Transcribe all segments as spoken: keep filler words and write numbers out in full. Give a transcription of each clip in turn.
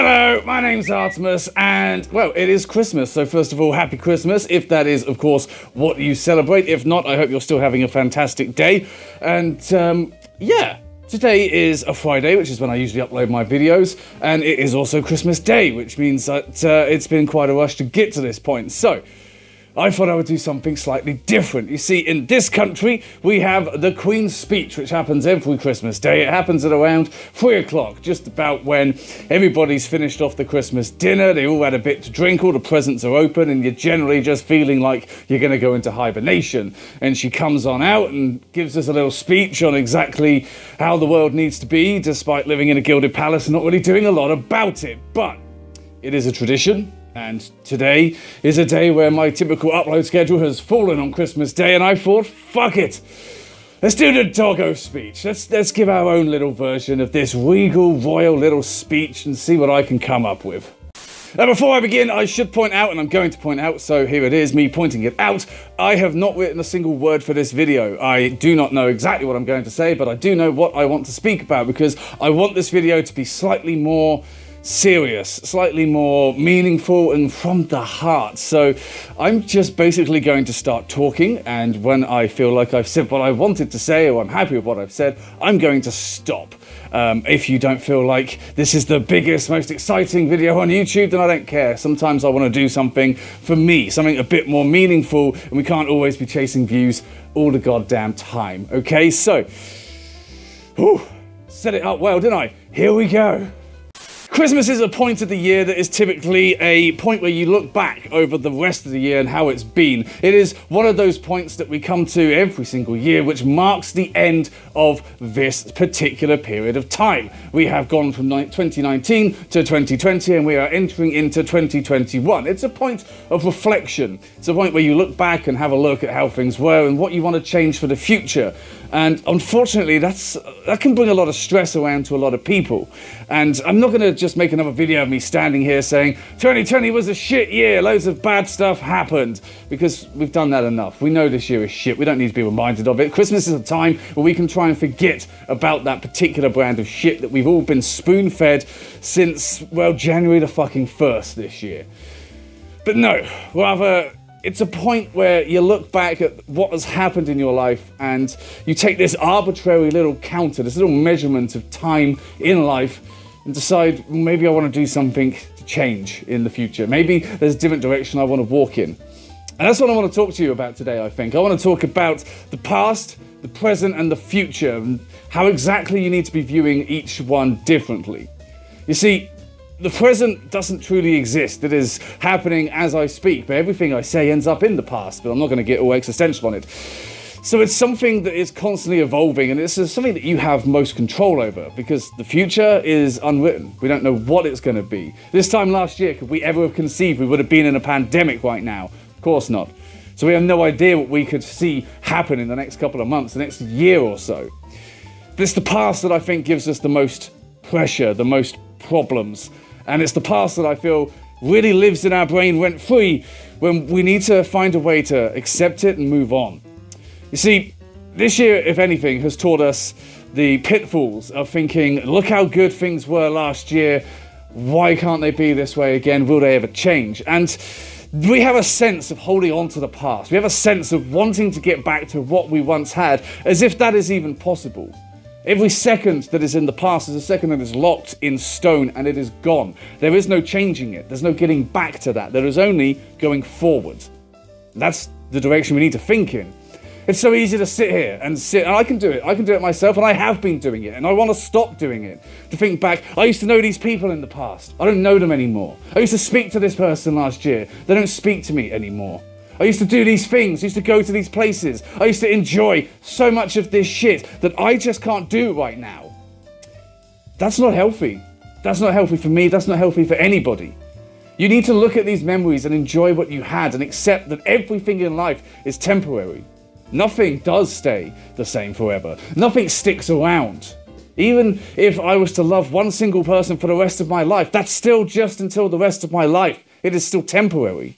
Hello, my name's Artemis, and, well, it is Christmas, so first of all, happy Christmas, if that is, of course, what you celebrate. If not, I hope you're still having a fantastic day, and, um, yeah. Today is a Friday, which is when I usually upload my videos, and it is also Christmas Day, which means that uh, it's been quite a rush to get to this point. So, I thought I would do something slightly different. You see, in this country, we have the Queen's Speech, which happens every Christmas Day. It happens at around three o'clock, just about when everybody's finished off the Christmas dinner, they all had a bit to drink, all the presents are open, and you're generally just feeling like you're going to go into hibernation. And she comes on out and gives us a little speech on exactly how the world needs to be, despite living in a gilded palace and not really doing a lot about it. But it is a tradition. And today is a day where my typical upload schedule has fallen on Christmas Day, and I thought, fuck it. Let's do the doggo speech. Let's, let's give our own little version of this regal, royal little speech and see what I can come up with. Now, before I begin, I should point out, and I'm going to point out, so here it is, me pointing it out, I have not written a single word for this video. I do not know exactly what I'm going to say, but I do know what I want to speak about, because I want this video to be slightly more serious, slightly more meaningful, and from the heart. So I'm just basically going to start talking, and when I feel like I've said what I wanted to say, or I'm happy with what I've said, I'm going to stop. Um, if you don't feel like this is the biggest, most exciting video on YouTube, then I don't care. Sometimes I want to do something for me, something a bit more meaningful, and we can't always be chasing views all the goddamn time. Okay, so, whew, set it up well, didn't I? Here we go. Christmas is a point of the year that is typically a point where you look back over the rest of the year and how it's been. It is one of those points that we come to every single year, which marks the end of this particular period of time. We have gone from twenty nineteen to twenty twenty, and we are entering into twenty twenty-one. It's a point of reflection. It's a point where you look back and have a look at how things were and what you want to change for the future. And unfortunately, that's, that can bring a lot of stress around to a lot of people. And I'm not going to just make another video of me standing here saying, twenty twenty was a shit year, loads of bad stuff happened. Because we've done that enough. We know this year is shit. We don't need to be reminded of it. Christmas is a time where we can try and forget about that particular brand of shit that we've all been spoon-fed since, well, January the fucking first this year. But no, rather, it's a point where you look back at what has happened in your life, and you take this arbitrary little counter, this little measurement of time in life, and decide, maybe I want to do something to change in the future. Maybe there's a different direction I want to walk in. And that's what I want to talk to you about today, I think. I want to talk about the past, the present, and the future, and how exactly you need to be viewing each one differently. You see, the present doesn't truly exist. It is happening as I speak, but everything I say ends up in the past, but I'm not going to get all existential on it. So it's something that is constantly evolving, and it's something that you have most control over, because the future is unwritten. We don't know what it's going to be. This time last year, could we ever have conceived we would have been in a pandemic right now? Of course not. So we have no idea what we could see happen in the next couple of months, the next year or so. But it's the past that I think gives us the most pressure, the most problems. And it's the past that I feel really lives in our brain rent-free, when we need to find a way to accept it and move on. You see, this year, if anything, has taught us the pitfalls of thinking, look how good things were last year, why can't they be this way again, will they ever change? And we have a sense of holding on to the past. We have a sense of wanting to get back to what we once had, as if that is even possible. Every second that is in the past is a second that is locked in stone, and it is gone. There is no changing it. There's no getting back to that. There is only going forward. That's the direction we need to think in. It's so easy to sit here and sit, and I can do it. I can do it myself, and I have been doing it, and I want to stop doing it. To think back, I used to know these people in the past. I don't know them anymore. I used to speak to this person last year. They don't speak to me anymore. I used to do these things, I used to go to these places, I used to enjoy so much of this shit that I just can't do right now. That's not healthy. That's not healthy for me, that's not healthy for anybody. You need to look at these memories and enjoy what you had, and accept that everything in life is temporary. Nothing does stay the same forever. Nothing sticks around. Even if I was to love one single person for the rest of my life, that's still just until the rest of my life. It is still temporary.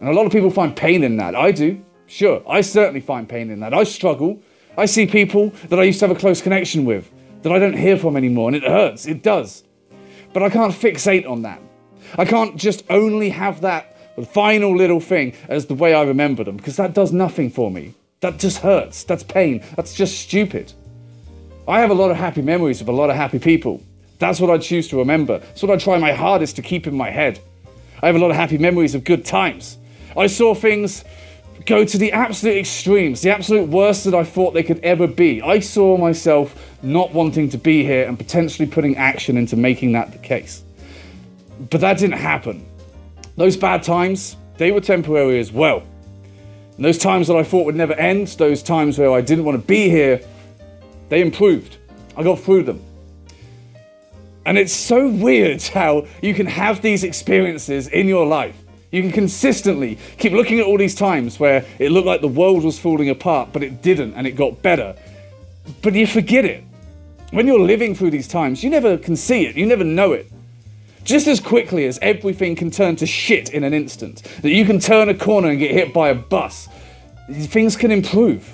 And a lot of people find pain in that. I do. Sure, I certainly find pain in that. I struggle. I see people that I used to have a close connection with that I don't hear from anymore, and it hurts. It does. But I can't fixate on that. I can't just only have that final little thing as the way I remember them, because that does nothing for me. That just hurts. That's pain. That's just stupid. I have a lot of happy memories with a lot of happy people. That's what I choose to remember. That's what I try my hardest to keep in my head. I have a lot of happy memories of good times. I saw things go to the absolute extremes, the absolute worst that I thought they could ever be. I saw myself not wanting to be here and potentially putting action into making that the case. But that didn't happen. Those bad times, they were temporary as well. And those times that I thought would never end, those times where I didn't want to be here, they improved. I got through them. And it's so weird how you can have these experiences in your life. You can consistently keep looking at all these times where it looked like the world was falling apart, but it didn't, and it got better. But you forget it. When you're living through these times, you never can see it, you never know it. Just as quickly as everything can turn to shit in an instant, that you can turn a corner and get hit by a bus, things can improve.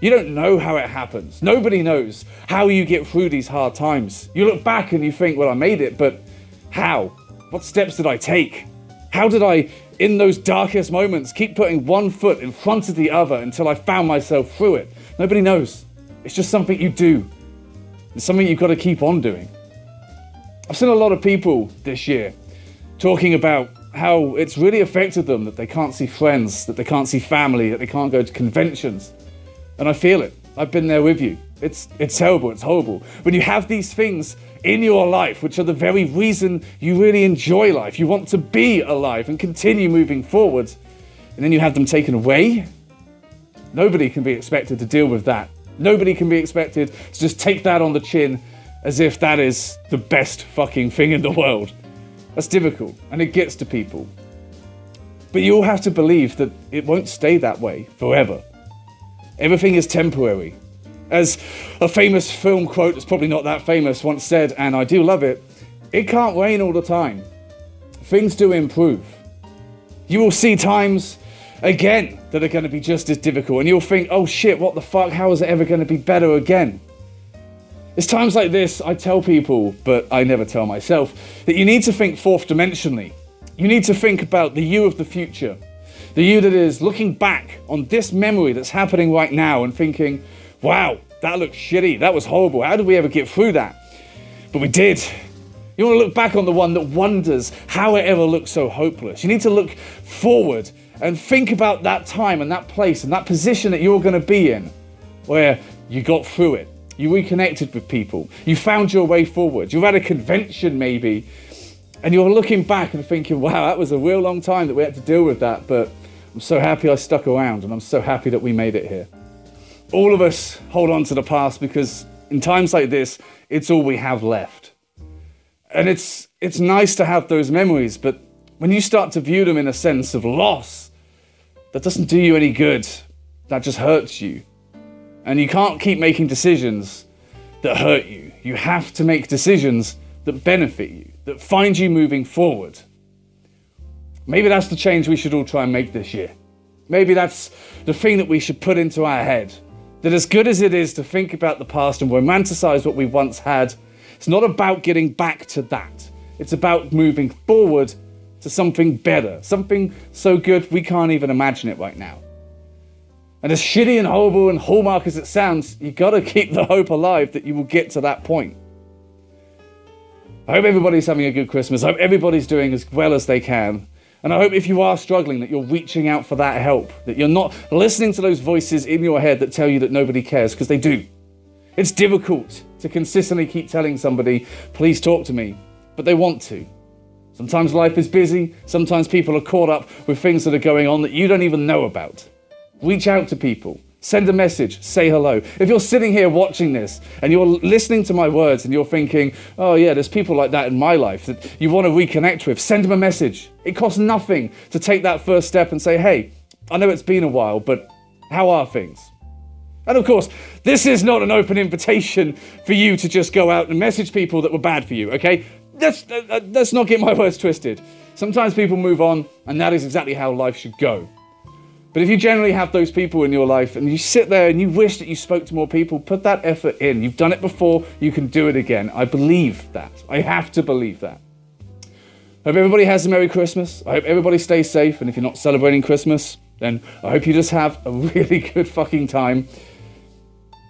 You don't know how it happens. Nobody knows how you get through these hard times. You look back and you think, well, I made it, but how? What steps did I take? How did I, in those darkest moments, keep putting one foot in front of the other until I found myself through it? Nobody knows. It's just something you do. It's something you've got to keep on doing. I've seen a lot of people this year talking about how it's really affected them that they can't see friends, that they can't see family, that they can't go to conventions. And I feel it. I've been there with you. It's, it's terrible, it's horrible. When you have these things in your life, which are the very reason you really enjoy life, you want to be alive and continue moving forward, and then you have them taken away, nobody can be expected to deal with that. Nobody can be expected to just take that on the chin as if that is the best fucking thing in the world. That's difficult, and it gets to people. But you all have to believe that it won't stay that way forever. Everything is temporary. As a famous film quote that's probably not that famous once said, and I do love it, it can't rain all the time. Things do improve. You will see times again that are going to be just as difficult, and you'll think, oh shit, what the fuck, how is it ever going to be better again? It's times like this I tell people, but I never tell myself, that you need to think fourth dimensionally. You need to think about the you of the future. The you that is looking back on this memory that's happening right now and thinking, wow, that looked shitty, that was horrible, how did we ever get through that? But we did. You want to look back on the one that wonders how it ever looked so hopeless. You need to look forward and think about that time and that place and that position that you're going to be in, where you got through it, you reconnected with people, you found your way forward, you've had a convention maybe, and you're looking back and thinking, wow, that was a real long time that we had to deal with that, but I'm so happy I stuck around and I'm so happy that we made it here. All of us hold on to the past because in times like this, it's all we have left. And it's, it's nice to have those memories, but when you start to view them in a sense of loss, that doesn't do you any good. That just hurts you. And you can't keep making decisions that hurt you. You have to make decisions that benefit you, that find you moving forward. Maybe that's the change we should all try and make this year. Maybe that's the thing that we should put into our head. That as good as it is to think about the past and romanticize what we once had, it's not about getting back to that. It's about moving forward to something better, something so good we can't even imagine it right now. And as shitty and horrible and hallmark as it sounds, you gotta keep the hope alive that you will get to that point. I hope everybody's having a good Christmas. I hope everybody's doing as well as they can. And I hope if you are struggling that you're reaching out for that help, that you're not listening to those voices in your head that tell you that nobody cares, because they do. It's difficult to consistently keep telling somebody, please talk to me, but they want to. Sometimes life is busy. Sometimes people are caught up with things that are going on that you don't even know about. Reach out to people, send a message, say hello. If you're sitting here watching this and you're listening to my words and you're thinking, oh yeah, there's people like that in my life that you want to reconnect with, send them a message. It costs nothing to take that first step and say, hey, I know it's been a while, but how are things? And of course, this is not an open invitation for you to just go out and message people that were bad for you, okay? Let's, let's not get my words twisted. Sometimes people move on, and that is exactly how life should go. But if you generally have those people in your life and you sit there and you wish that you spoke to more people, put that effort in. You've done it before, you can do it again. I believe that. I have to believe that. Hope everybody has a Merry Christmas. I hope everybody stays safe. And if you're not celebrating Christmas, then I hope you just have a really good fucking time.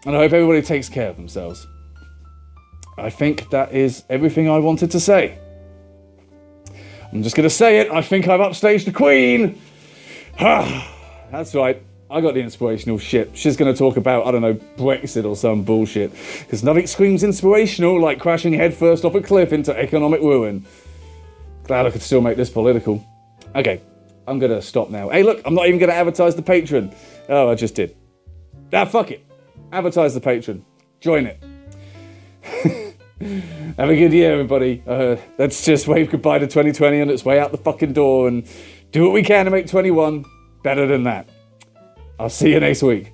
And I hope everybody takes care of themselves. I think that is everything I wanted to say. I'm just going to say it. I think I've upstaged the Queen. That's right. I got the inspirational shit. She's going to talk about, I don't know, Brexit or some bullshit. Because nothing screams inspirational like crashing headfirst off a cliff into economic ruin. Glad I could still make this political. Okay, I'm going to stop now. Hey, look, I'm not even going to advertise the Patreon. Oh, I just did. Ah, fuck it. Advertise the Patreon. Join it. Have a good year, everybody. Uh, let's just wave goodbye to twenty twenty on its way out the fucking door and do what we can to make twenty-one better than that. I'll see you next week.